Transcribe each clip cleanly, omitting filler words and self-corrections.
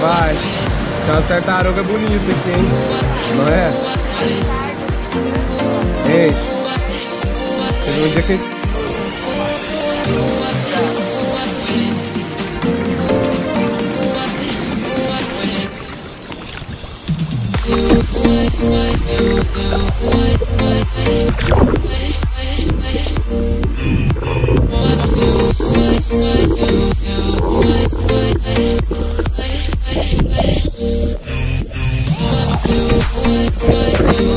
Vai, tá uma tartaruga bonita aqui, hein? Não é? Ei, teve um dia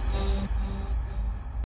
que...